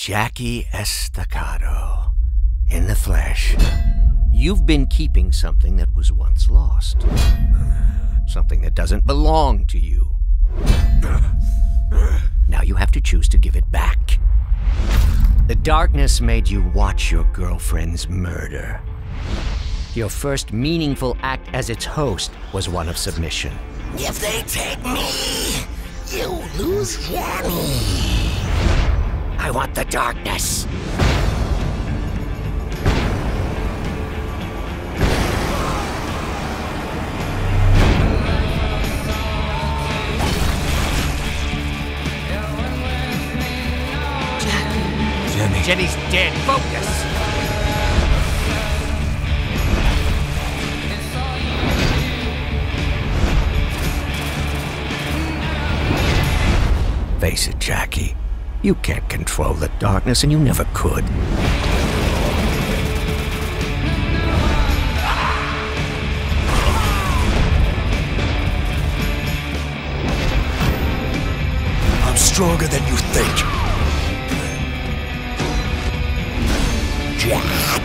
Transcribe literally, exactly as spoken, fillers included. Jackie Estacado, in the flesh. You've been keeping something that was once lost. Something that doesn't belong to you. Now you have to choose to give it back. The darkness made you watch your girlfriend's murder. Your first meaningful act as its host was one of submission. If they take me, you lose Jenny. I want the darkness. Jackie. Jenny. Jenny's dead. Focus. Face it, Jackie. You can't control the darkness, and you never could. I'm stronger than you think. Jackie!